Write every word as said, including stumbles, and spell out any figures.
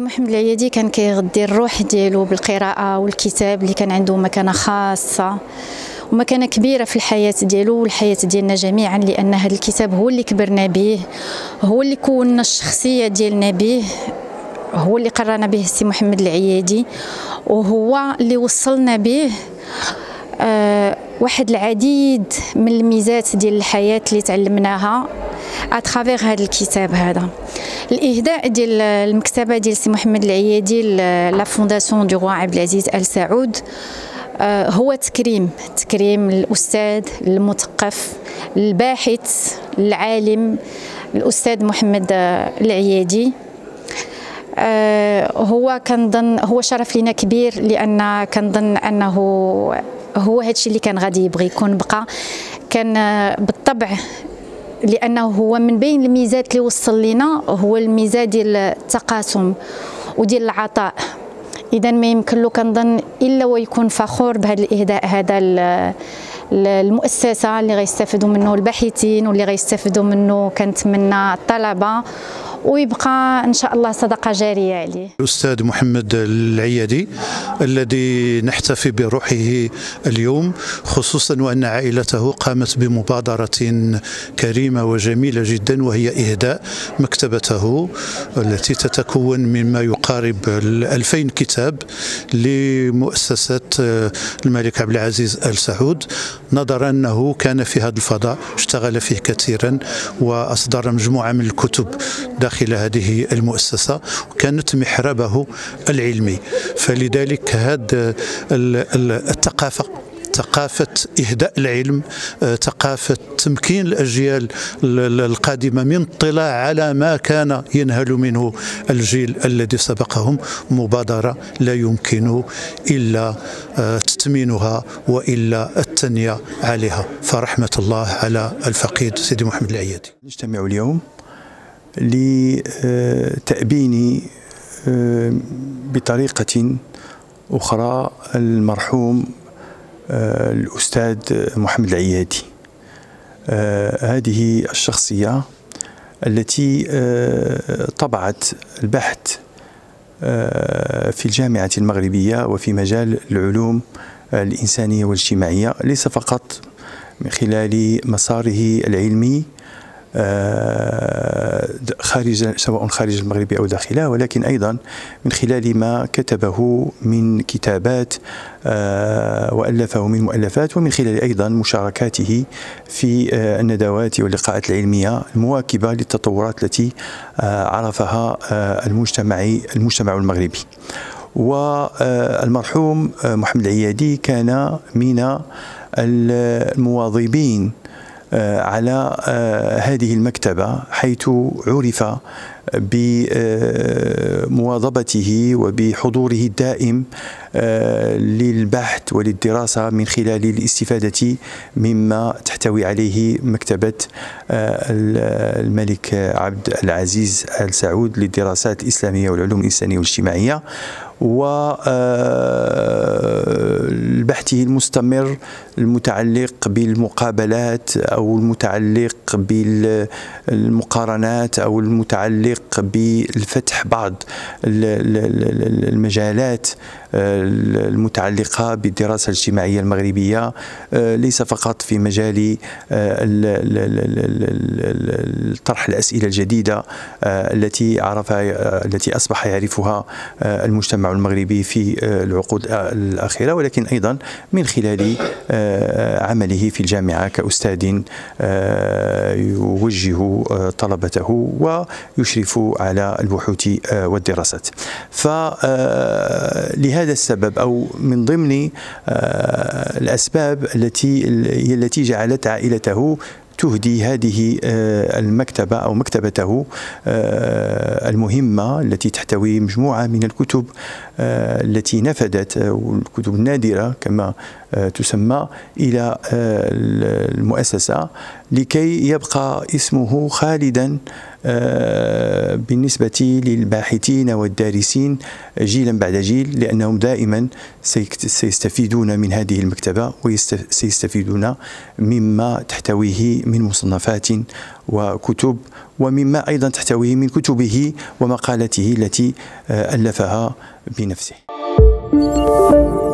محمد العيادي كان كيغذي الروح ديالو بالقراءه والكتاب اللي كان عنده مكانه خاصه ومكانه كبيره في الحياه ديالو والحياه ديالنا جميعا، لان هذا الكتاب هو اللي كبرنا به، هو اللي كوننا الشخصيه ديالنا به، هو اللي قرانا به السي محمد العيادي، وهو اللي وصلنا به أه واحد العديد من الميزات ديال الحياه اللي تعلمناها اترافيغ هذا الكتاب. هذا الاهداء ديال المكتبه ديال سي محمد العيادي لا فونداسيون دو روا عبد العزيز آل سعود هو تكريم تكريم الاستاذ المثقف الباحث العالم الاستاذ محمد العيادي. هو كنظن هو شرف لنا كبير، لان كنظن انه هو هادشي اللي كان غادي يبغي يكون بقى كان بالطبع، لانه هو من بين الميزات اللي وصل لنا هو الميزه ديال التقاسم وديال العطاء. اذا ما يمكن له كنظن الا ويكون فخور بهذا الاهداء هذا المؤسسه اللي غيستافدوا منه الباحثين واللي غيستافدوا منه كنتمنى الطلبه، ويبقى إن شاء الله صدقة جارية عليه. الأستاذ محمد العيادي الذي نحتفي بروحه اليوم، خصوصا وأن عائلته قامت بمبادرة كريمة وجميلة جدا، وهي إهداء مكتبته التي تتكون مما يقارب ألفين كتاب لمؤسسة الملك عبد العزيز آل سعود، نظرا أنه كان في هذا الفضاء اشتغل فيه كثيرا وأصدر مجموعة من الكتب داخل هذه المؤسسة وكانت محربه العلمي. فلذلك هذا الثقافة، ثقافة إهداء العلم، ثقافة تمكين الأجيال القادمة من اطلاع على ما كان ينهل منه الجيل الذي سبقهم، مبادرة لا يمكن إلا تتمينها وإلا التنية عليها. فرحمة الله على الفقيد سيدي محمد العيادي. نجتمع اليوم لتأبين بطريقة أخرى المرحوم الأستاذ محمد العيادي، هذه الشخصية التي طبعت البحث في الجامعة المغربية وفي مجال العلوم الإنسانية والاجتماعية، ليس فقط من خلال مساره العلمي خارج سواء خارج المغرب أو داخله، ولكن أيضا من خلال ما كتبه من كتابات وألفه من مؤلفات، ومن خلال أيضا مشاركاته في الندوات واللقاءات العلمية المواكبة للتطورات التي عرفها المجتمع المجتمع المغربي. والمرحوم محمد العيادي كان من المواظبين على هذه المكتبة، حيث عرف بمواظبته وبحضوره الدائم للبحث وللدراسة من خلال الاستفادة مما تحتوي عليه مكتبة الملك عبد العزيز آل سعود للدراسات الإسلامية والعلوم الإنسانية والاجتماعية، والبحث المستمر المتعلق بالمقابلات أو المتعلق بالمقارنات أو المتعلق بالفتح بعض المجالات المتعلقة بالدراسة الاجتماعية المغربية، ليس فقط في مجال طرح الأسئلة الجديدة التي عرفها التي أصبح يعرفها المجتمع المغربي في العقود الأخيرة، ولكن أيضا من خلال عمله في الجامعة كأستاذ يوجه طلبته ويشرف على البحوث والدراسات. فلهذا السبب أو من ضمن الأسباب التي التي جعلت عائلته تهدي هذه المكتبة أو مكتبته المهمة التي تحتوي مجموعة من الكتب التي نفدت والكتب النادرة كما تسمى إلى المؤسسة، لكي يبقى اسمه خالدا بالنسبة للباحثين والدارسين جيلا بعد جيل، لأنهم دائما سيستفيدون من هذه المكتبة وسيستفيدون مما تحتويه من مصنفات وكتب، ومما أيضا تحتويه من كتبه ومقالاته التي ألفها بنفسه.